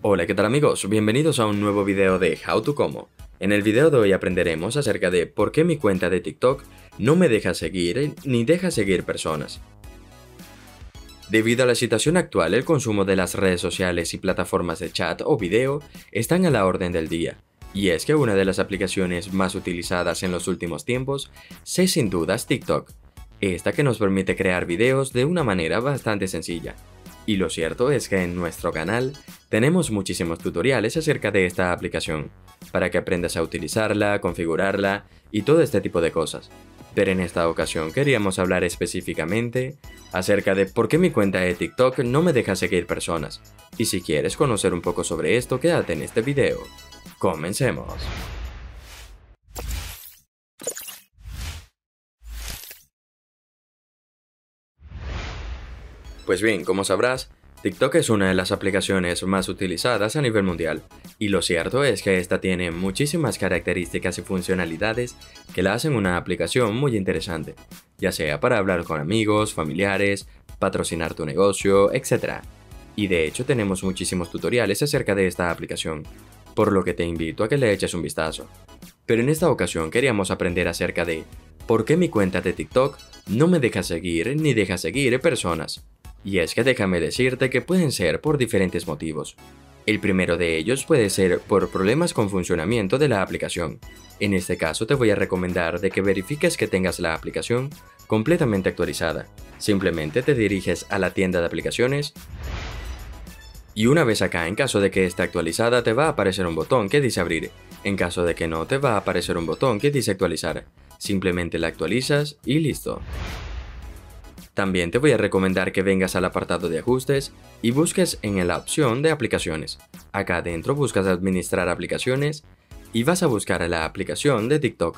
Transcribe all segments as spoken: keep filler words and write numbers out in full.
Hola, ¿qué tal amigos? Bienvenidos a un nuevo video de How to Como. En el video de hoy aprenderemos acerca de por qué mi cuenta de TikTok no me deja seguir ni deja seguir personas. Debido a la situación actual, el consumo de las redes sociales y plataformas de chat o video están a la orden del día. Y es que una de las aplicaciones más utilizadas en los últimos tiempos es sin dudas TikTok, esta que nos permite crear videos de una manera bastante sencilla. Y lo cierto es que en nuestro canal tenemos muchísimos tutoriales acerca de esta aplicación, para que aprendas a utilizarla, configurarla y todo este tipo de cosas. Pero en esta ocasión queríamos hablar específicamente acerca de por qué mi cuenta de TikTok no me deja seguir personas. Y si quieres conocer un poco sobre esto, quédate en este video. ¡Comencemos! Pues bien, como sabrás, TikTok es una de las aplicaciones más utilizadas a nivel mundial, y lo cierto es que esta tiene muchísimas características y funcionalidades que la hacen una aplicación muy interesante, ya sea para hablar con amigos, familiares, patrocinar tu negocio, etcétera. Y de hecho tenemos muchísimos tutoriales acerca de esta aplicación, por lo que te invito a que le eches un vistazo. Pero en esta ocasión queríamos aprender acerca de por qué mi cuenta de TikTok no me deja seguir ni deja seguir personas. Y es que déjame decirte que pueden ser por diferentes motivos. El primero de ellos puede ser por problemas con funcionamiento de la aplicación. En este caso te voy a recomendar de que verifiques que tengas la aplicación completamente actualizada. Simplemente te diriges a la tienda de aplicaciones y una vez acá, en caso de que esté actualizada, te va a aparecer un botón que dice abrir. En caso de que no, te va a aparecer un botón que dice actualizar. Simplemente la actualizas y listo. También te voy a recomendar que vengas al apartado de ajustes y busques en la opción de aplicaciones. Acá adentro buscas administrar aplicaciones y vas a buscar la aplicación de TikTok.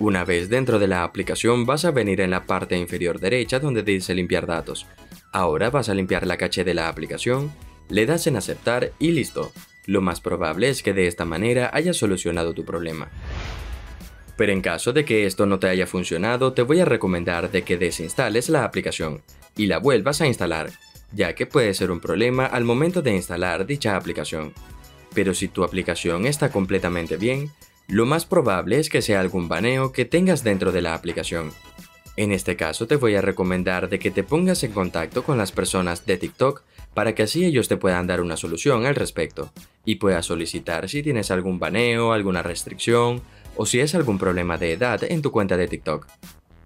Una vez dentro de la aplicación vas a venir en la parte inferior derecha donde dice limpiar datos. Ahora vas a limpiar la caché de la aplicación, le das en aceptar y listo. Lo más probable es que de esta manera hayas solucionado tu problema. Pero en caso de que esto no te haya funcionado, te voy a recomendar de que desinstales la aplicación y la vuelvas a instalar, ya que puede ser un problema al momento de instalar dicha aplicación. Pero si tu aplicación está completamente bien, lo más probable es que sea algún baneo que tengas dentro de la aplicación. En este caso te voy a recomendar de que te pongas en contacto con las personas de TikTok para que así ellos te puedan dar una solución al respecto y puedas solicitar si tienes algún baneo, alguna restricción, o si es algún problema de edad en tu cuenta de TikTok.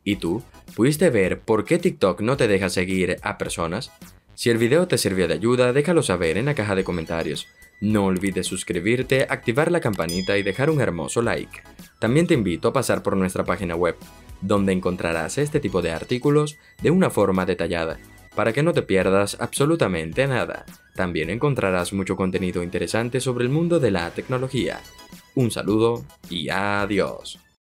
¿Y tú? ¿Pudiste ver por qué TikTok no te deja seguir a personas? Si el video te sirvió de ayuda, déjalo saber en la caja de comentarios. No olvides suscribirte, activar la campanita y dejar un hermoso like. También te invito a pasar por nuestra página web, donde encontrarás este tipo de artículos de una forma detallada, para que no te pierdas absolutamente nada. También encontrarás mucho contenido interesante sobre el mundo de la tecnología. Un saludo y adiós.